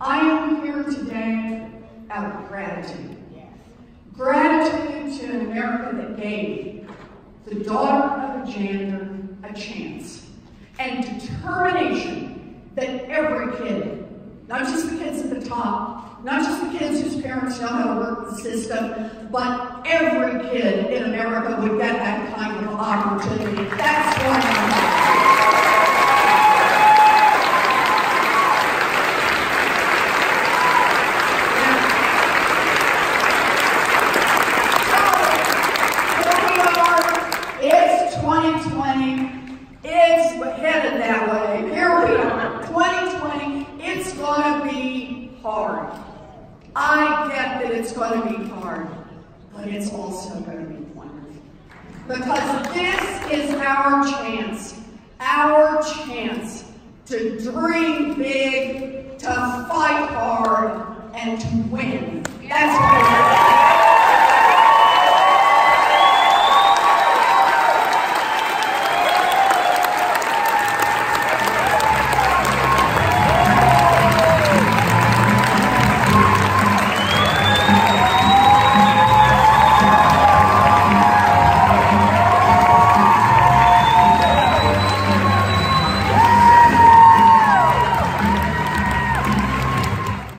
I am here today out of gratitude. Gratitude to an America that gave the daughter of a janitor a chance, and determination that every kid, not just the kids at the top, not just the kids whose parents know how to work the system, but every kid in America would get that kind of opportunity. That's what I'm about. I get that it's going to be hard, but it's also going to be wonderful. Because this is our chance to dream big, to fight hard, and to win. That's what